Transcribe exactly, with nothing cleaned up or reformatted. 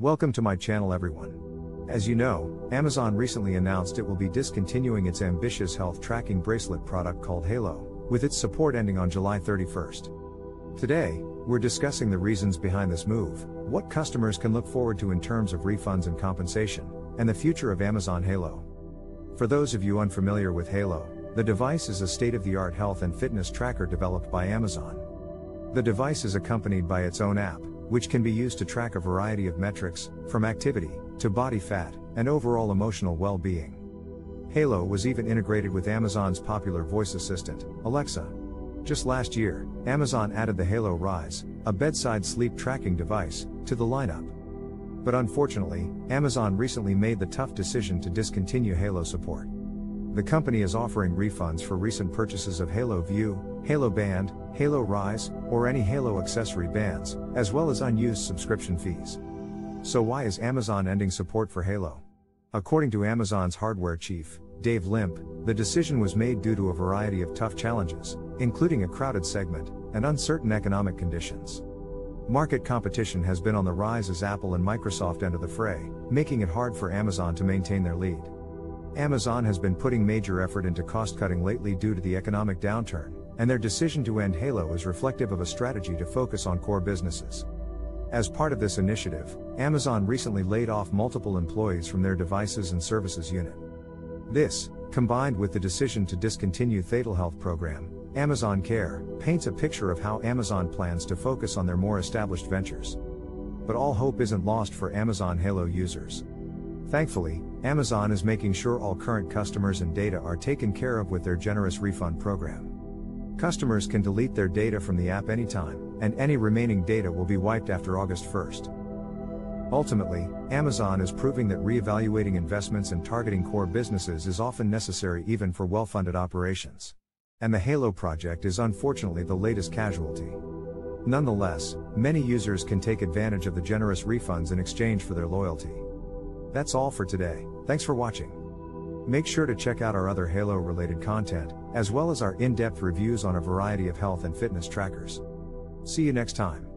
Welcome to my channel, everyone. As you know, Amazon recently announced it will be discontinuing its ambitious health tracking bracelet product called Halo, with its support ending on July thirty-first. Today, we're discussing the reasons behind this move, what customers can look forward to in terms of refunds and compensation, and the future of Amazon Halo. For those of you unfamiliar with Halo, the device is a state-of-the-art health and fitness tracker developed by Amazon. The device is accompanied by its own app, which can be used to track a variety of metrics, from activity, to body fat, and overall emotional well-being. Halo was even integrated with Amazon's popular voice assistant, Alexa. Just last year, Amazon added the Halo Rise, a bedside sleep tracking device, to the lineup. But unfortunately, Amazon recently made the tough decision to discontinue Halo support. The company is offering refunds for recent purchases of Halo View, Halo Band, Halo Rise, or any Halo accessory bands, as well as unused subscription fees. So why is Amazon ending support for Halo? According to Amazon's hardware chief, Dave Limp, the decision was made due to a variety of tough challenges, including a crowded segment, and uncertain economic conditions. Market competition has been on the rise as Apple and Microsoft enter the fray, making it hard for Amazon to maintain their lead. Amazon has been putting major effort into cost-cutting lately due to the economic downturn, and their decision to end Halo is reflective of a strategy to focus on core businesses. As part of this initiative, Amazon recently laid off multiple employees from their Devices and Services unit. This, combined with the decision to discontinue Theta Health program, Amazon Care, paints a picture of how Amazon plans to focus on their more established ventures. But all hope isn't lost for Amazon Halo users. Thankfully, Amazon is making sure all current customers and data are taken care of with their generous refund program. Customers can delete their data from the app anytime, and any remaining data will be wiped after August first. Ultimately, Amazon is proving that reevaluating investments and targeting core businesses is often necessary even for well-funded operations. And the Halo project is unfortunately the latest casualty. Nonetheless, many users can take advantage of the generous refunds in exchange for their loyalty. That's all for today. Thanks for watching. Make sure to check out our other Halo-related content, as well as our in-depth reviews on a variety of health and fitness trackers. See you next time.